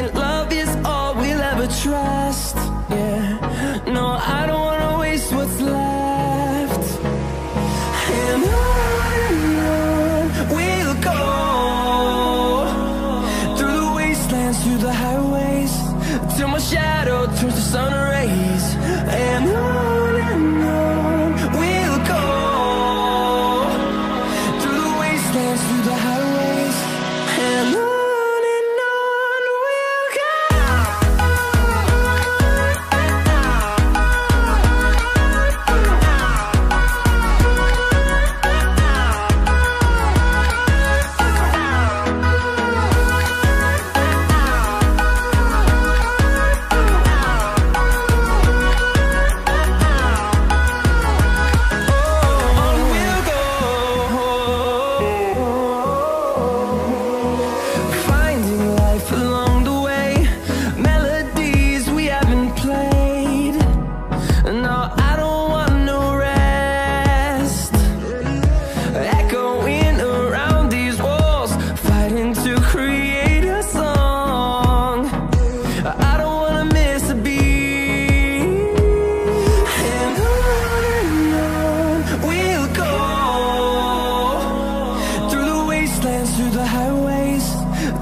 and love is all we'll ever trust. Yeah, no, I don't wanna waste what's left. And on we'll go, through the wastelands, through the highways, till my shadow turns to sun rays. And on we'll go, through the wastelands, through the highways, and on. Through the highways, till my shadow turns to sun rays, and on we'll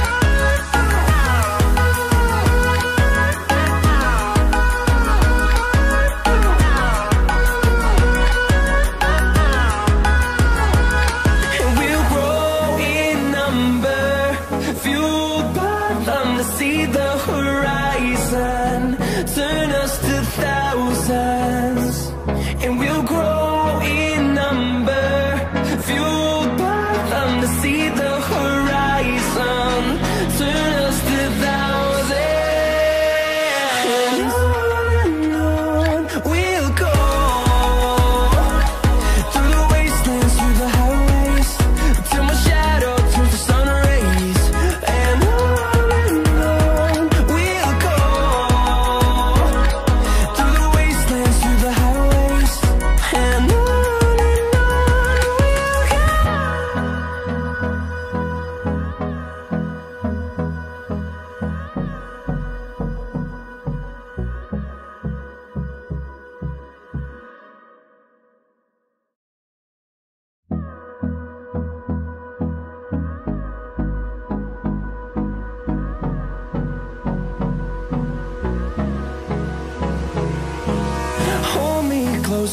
go, through the wastelands, through the highways, and on we'll go. See the horizon, turn us to thousands, and we'll grow in number, fueled by them to see the horizon, turn us to thousands, and on we'll go, through the wastelands, through the highways, till my shadow turns to sun rays, and close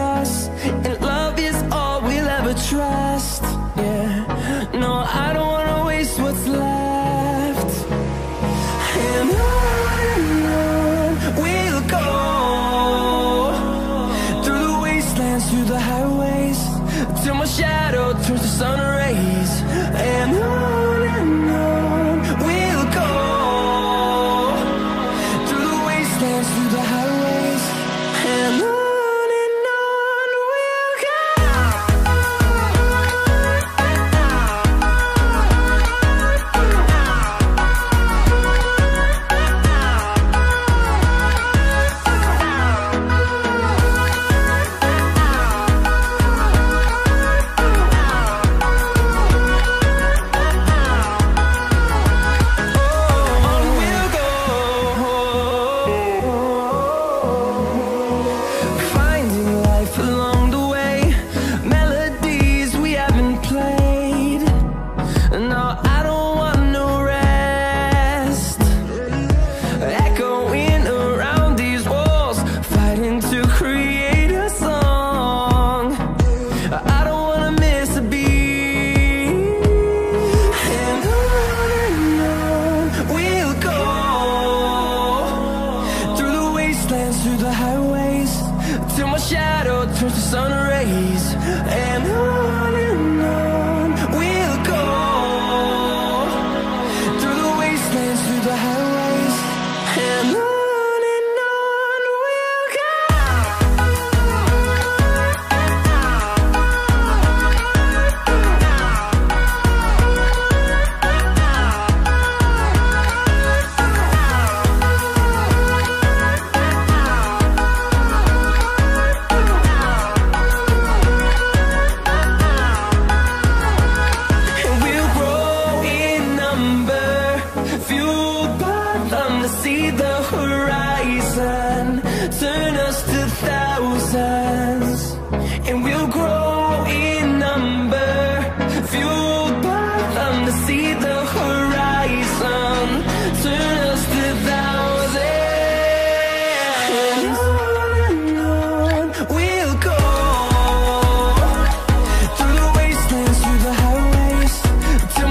us, and love is all we'll ever trust. Yeah, no, I don't wanna waste what's left. And on we'll go, through the wastelands, through the highways, till my shadow turns to sun rays, and on we'll go, through the wastelands, through the highways, and on. see the horizon turn us to thousands, and we'll grow in number, fueled by them to see the horizon turn us to thousands. And on we'll go, through the wastelands, through the highways, till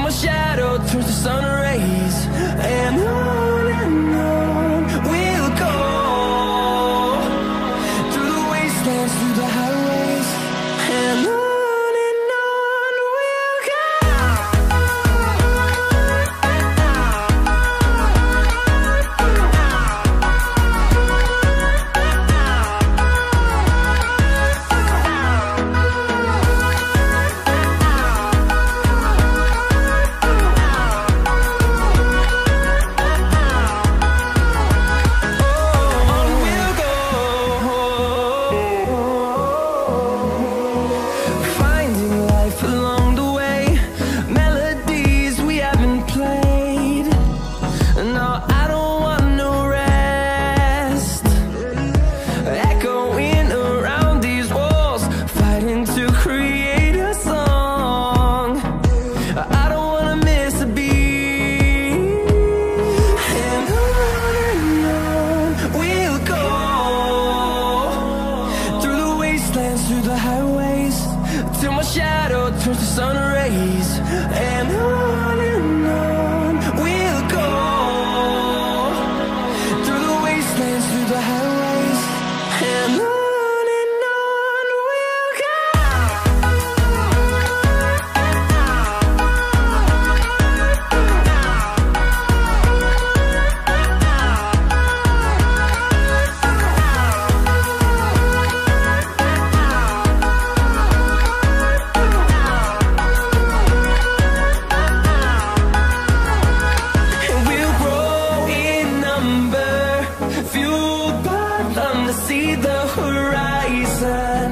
my shadow turns to sun rays. And on we'll go, through the wastelands, through the highways, and close till I get up, time is barely on our side. I don't wanna waste what's left. The storms we chase are leading us, and love is all we'll ever trust. Yeah, no, I don't wanna waste what's left. And on we'll go, through the wastelands, through the highways, till my shadow turns to sun rays. And on we'll go, through the wastelands, through the highways, and on. Till my shadow turns to sun rays, and on we'll go, through the wastelands, through the highways, and on we'll go. See the horizon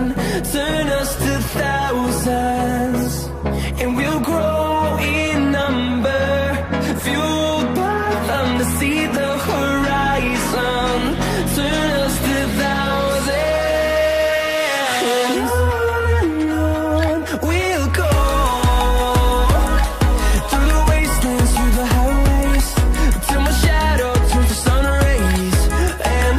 turn us to thousands, and we'll grow in number, fueled by them to see the horizon turn us to thousands. And on we'll go, through the wastelands, through the highways, till my shadow turns to sun rays. And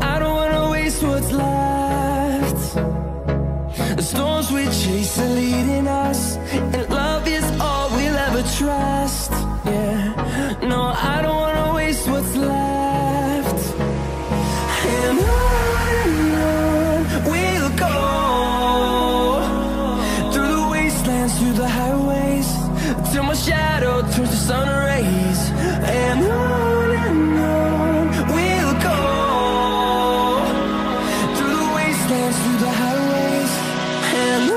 I don't wanna waste what's left. The storms we chase are leading us, and love is all we'll ever trust. Yeah, no, I don't wanna waste what's left. And on we'll go, through the wastelands, through the highways, till my shadow turns to sun rays, and on we'll go, through the wastelands, through the highways, and on we'll go.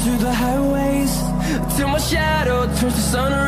Through the highways till my shadow turns to sun rays.